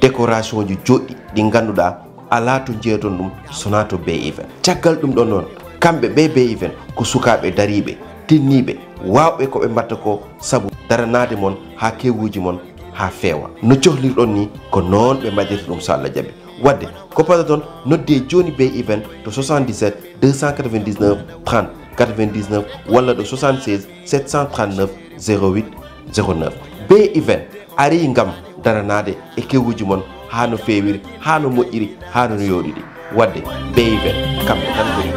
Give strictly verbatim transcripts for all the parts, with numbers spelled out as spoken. décoration ju joddi di ganduda ala to jeeton dum sonato be even tiagal dum don non kambe be be even ko sukabe daribe tinnibe wawbe ko be mbatta ko sabu daranade mon ha kewuji mon ha fewa no chohlir don ni ko non be madirta dum sala jabe wadde ko padaton nodde joni be even to soixante-dix-sept deux cent quatre-vingt-dix-neuf trente quatre-vingt-dix-neuf wala do soixante-seize sept cent trente-neuf zéro huit zéro neuf be even ari ngam daranade e kewuji mon hano fewiri hano moƴƴiri hano yoridi wadde be even kamɓe tan ɓuri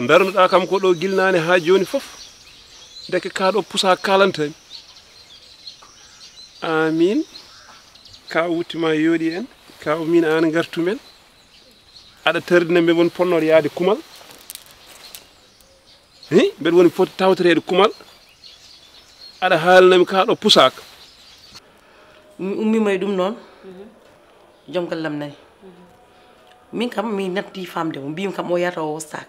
darno da kam ko do gilnane ha joni fof deke ka do pusa kalantami amin ka wutima yodi en ka min an gartumen ada terdine be won ponnor yaade kumal hi be woni fot tawtrede kumal ada halnami ka do pusak ummi may dum non jom kallam nay min kam mi natti famde biim kam o yata o sak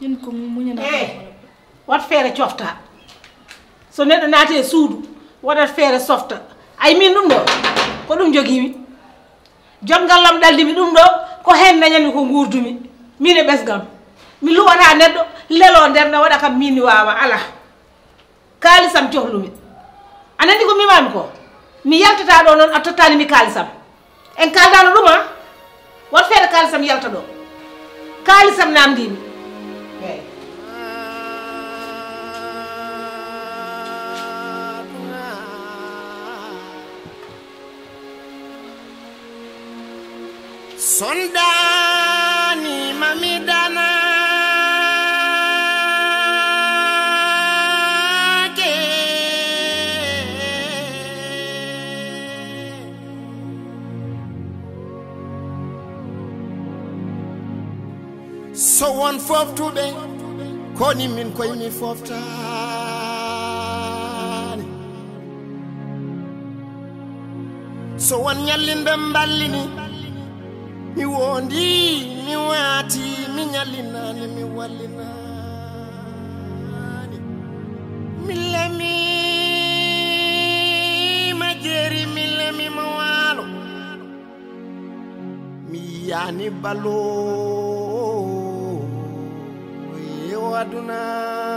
ñun ko muñana wat feere ciofta so neddo naate suudu wadat feere softa ay min dum do ko dum jogiwi jot ngalam daldi mi dum do ko hen nañani ko ngurdumi mi ne besgam mi lu wona neddo lelo der na wada kam min ni wawa ala kalisam ciohlumi anandi ko mi mam ko mi yaltata do non attotani mi kalisam en kaldano dum ha wat feere kalisam yalta do kalisam namdi Sondani mamidana ke so one fourth today koni min koy mi fofta so one nyalinde mballini mi wondi mi wati mi nyalina ni mi walina mi lemi majeri mi lemi mawalo mi yani balo e waduna